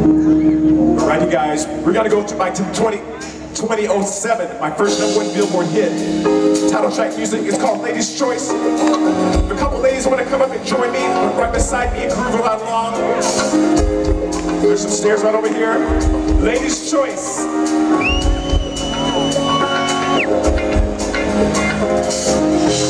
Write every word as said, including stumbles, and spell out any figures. All right, you guys, we're gonna go to my twenty oh seven, my first number one Billboard hit. Title track music is called Ladies' Choice. If a couple ladies wanna come up and join me, right beside me and groove around long. There's some stairs right over here. Ladies' Choice. Thank you.